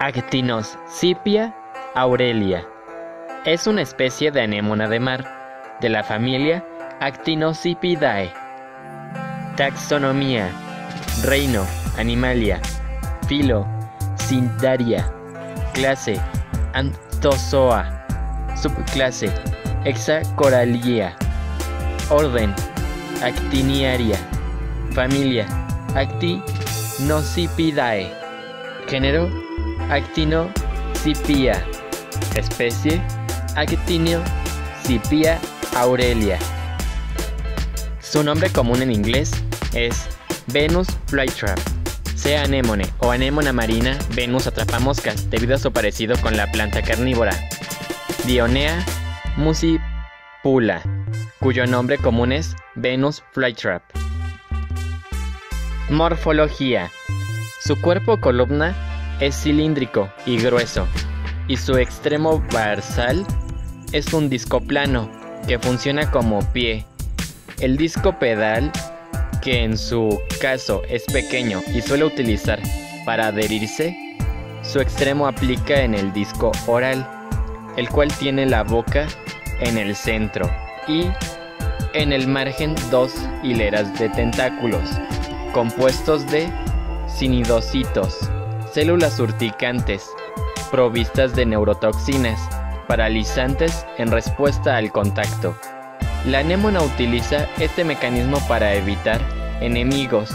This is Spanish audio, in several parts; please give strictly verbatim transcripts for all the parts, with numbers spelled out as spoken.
Actinoscyphia aurelia. Es una especie de anémona de mar, de la familia Actinoscyphiidae. Taxonomía: reino, Animalia. Filo: Cnidaria. Clase: Anthozoa. Subclase: Hexacorallia. Orden: Actiniaria. Familia: Actinoscyphiidae. Género: Actinoscyphia. Especie: Actinoscyphia aurelia. Su nombre común en inglés es Venus flytrap, sea anémone o anémona marina. Venus atrapamoscas, debido a su parecido con la planta carnívora. Dionaea muscipula, cuyo nombre común es Venus flytrap. Morfología: su cuerpo o columna es cilíndrico y grueso, y su extremo dorsal es un disco plano que funciona como pie. El disco pedal, que en su caso es pequeño y suele utilizar para adherirse, su extremo aplica en el disco oral, el cual tiene la boca en el centro y en el margen dos hileras de tentáculos compuestos de sinodocitos, células urticantes provistas de neurotoxinas paralizantes en respuesta al contacto. La anémona utiliza este mecanismo para evitar enemigos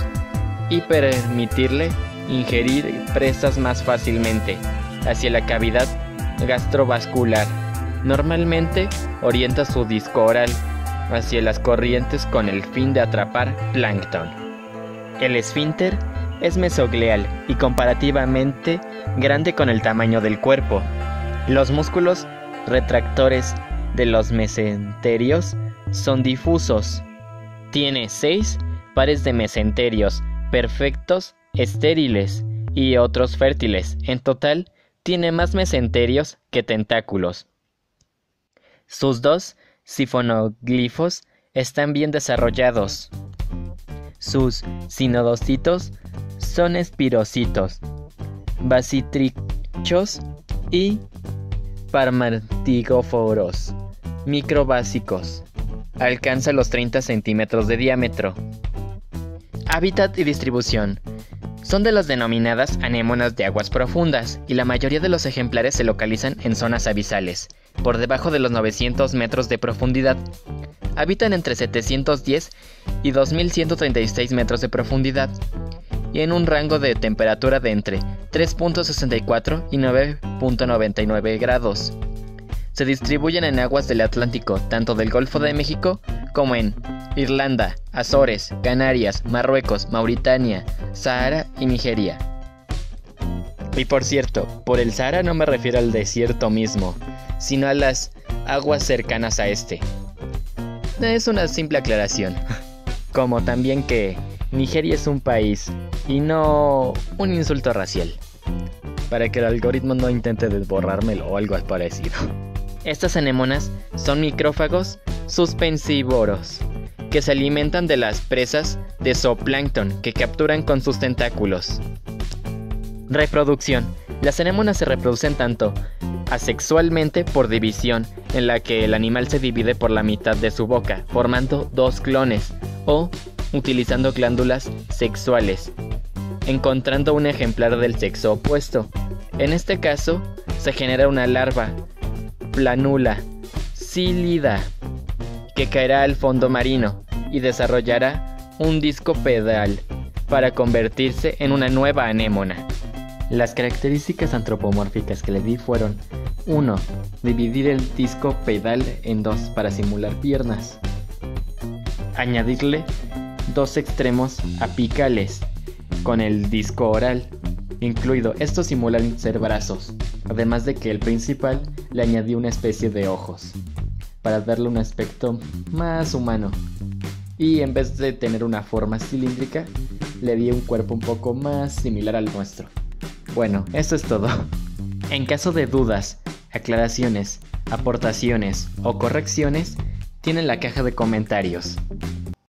y permitirle ingerir presas más fácilmente hacia la cavidad gastrovascular. Normalmente orienta su disco oral hacia las corrientes con el fin de atrapar plancton. El esfínter es mesogleal y comparativamente grande con el tamaño del cuerpo. Los músculos retractores de los mesenterios son difusos. Tiene seis pares de mesenterios perfectos, estériles y otros fértiles. En total, tiene más mesenterios que tentáculos. Sus dos sifonoglifos están bien desarrollados. Sus sinodocitos son espirocitos, basitrichos y parmatigóforos. Microbásicos. Alcanza los treinta centímetros de diámetro. Hábitat y distribución. Son de las denominadas anémonas de aguas profundas, y la mayoría de los ejemplares se localizan en zonas abisales, por debajo de los novecientos metros de profundidad. Habitan entre setecientos diez y dos mil ciento treinta y seis metros de profundidad, y en un rango de temperatura de entre tres punto sesenta y cuatro y nueve punto noventa y nueve grados. Se distribuyen en aguas del Atlántico, tanto del Golfo de México como en Irlanda, Azores, Canarias, Marruecos, Mauritania, Sahara y Nigeria. Y por cierto, por el Sahara no me refiero al desierto mismo, sino a las aguas cercanas a este. Es una simple aclaración, como también que Nigeria es un país y no un insulto racial, para que el algoritmo no intente desborrármelo o algo parecido. Estas anémonas son micrófagos suspensivoros, que se alimentan de las presas de zooplancton que capturan con sus tentáculos. Reproducción. Las anémonas se reproducen tanto asexualmente por división, en la que el animal se divide por la mitad de su boca, formando dos clones, o utilizando glándulas sexuales, encontrando un ejemplar del sexo opuesto. En este caso, se genera una larva, Planula, psilida, que caerá al fondo marino y desarrollará un disco pedal para convertirse en una nueva anémona. Las características antropomórficas que le di fueron: uno. Dividir el disco pedal en dos para simular piernas. Añadirle dos extremos apicales con el disco oral incluido. Estos simulan ser brazos, además de que el principal le añadió una especie de ojos para darle un aspecto más humano, y en vez de tener una forma cilíndrica le di un cuerpo un poco más similar al nuestro. Bueno, eso es todo. En caso de dudas, aclaraciones, aportaciones o correcciones, tienen la caja de comentarios.